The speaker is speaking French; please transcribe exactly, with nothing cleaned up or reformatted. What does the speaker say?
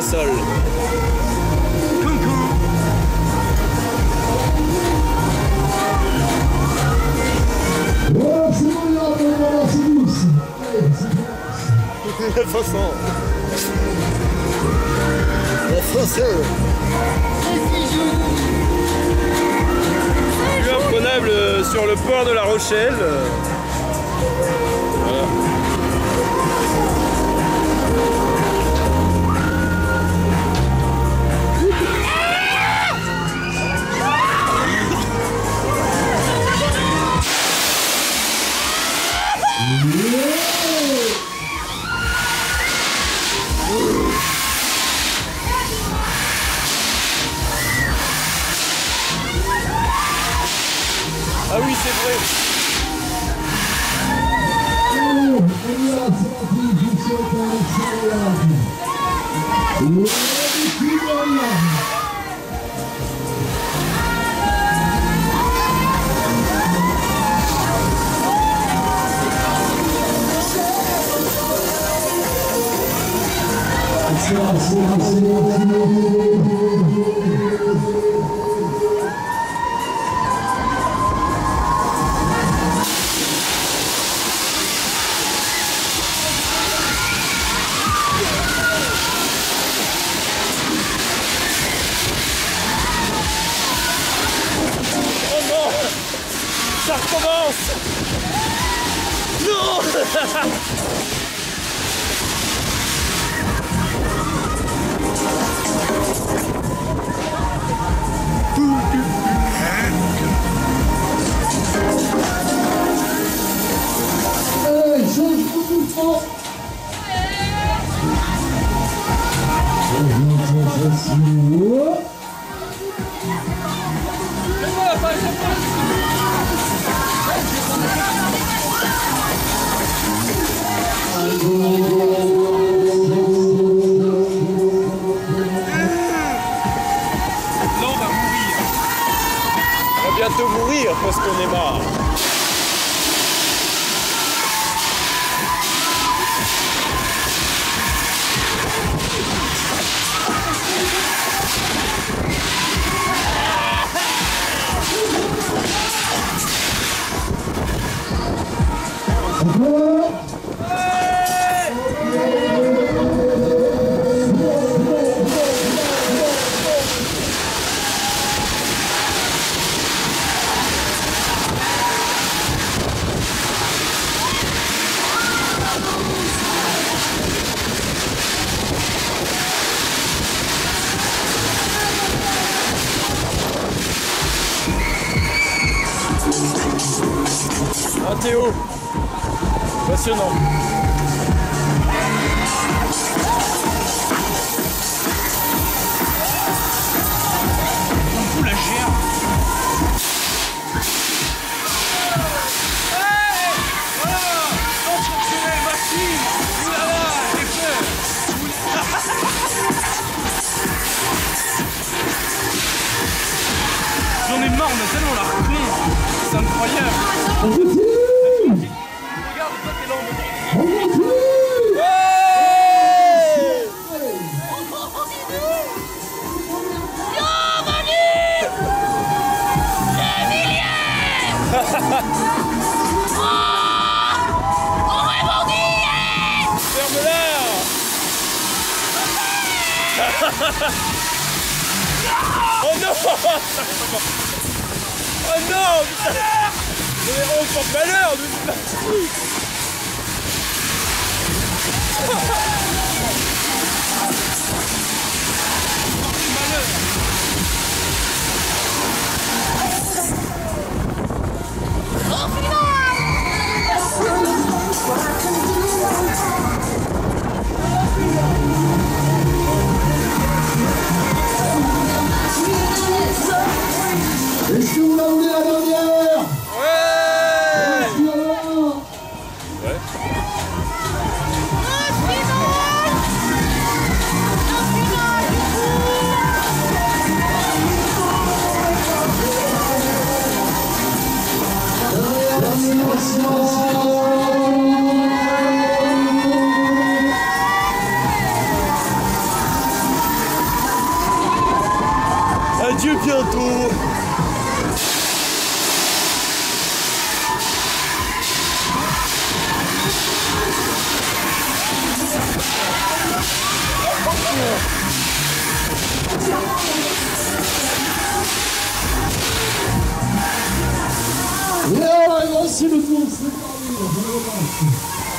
parasol. Coucou. Ouais, c'est bon, il y a un peu de mal à se douce. Allez, c'est bon. neuf cents. En français. Plus imprenable sur le port de La Rochelle. Voilà. Ah oui, c'est vrai. Ça recommence. Non. Hey, je vous comprends. De mourir parce qu'on est mort. Ah Théo, passionnant. Coucou la chair. Hey, voilà, sans fonctionner le maxime. Oulala, c'est fait. J'en ai marre, on a tellement la reconnaît. C'est incroyable. Oh non! Oh non! Putain! Mais on porte malheur! Mais c'est pas bateau. Yeah, I lost you the most.